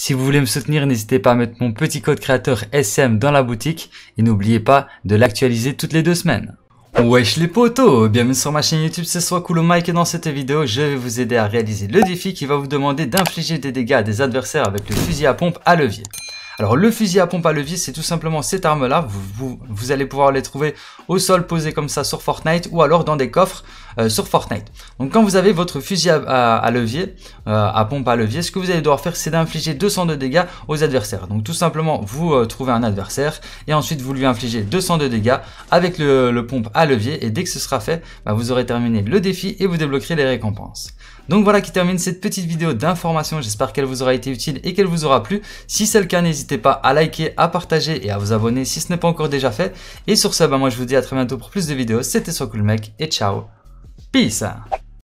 Si vous voulez me soutenir, n'hésitez pas à mettre mon petit code créateur SM dans la boutique et n'oubliez pas de l'actualiser toutes les 2 semaines. Wesh les potos, bienvenue sur ma chaîne YouTube, c'est Soiscool Mec et dans cette vidéo, je vais vous aider à réaliser le défi qui va vous demander d'infliger des dégâts à des adversaires avec le fusil à pompe à levier. Alors le fusil à pompe à levier, c'est tout simplement cette arme là, vous allez pouvoir les trouver au sol posé comme ça sur Fortnite ou alors dans des coffres sur Fortnite. Donc quand vous avez votre fusil à pompe à levier, ce que vous allez devoir faire c'est d'infliger 200 de dégâts aux adversaires. Donc tout simplement vous trouvez un adversaire et ensuite vous lui infligez 200 de dégâts avec le pompe à levier et dès que ce sera fait, vous aurez terminé le défi et vous débloquerez les récompenses. Donc voilà qui termine cette petite vidéo d'information, j'espère qu'elle vous aura été utile et qu'elle vous aura plu. Si c'est le cas, n'hésitez pas à liker, à partager et à vous abonner si ce n'est pas encore déjà fait. Et sur ce, moi je vous dis à très bientôt pour plus de vidéos, c'était Soiscool Mec et ciao, peace!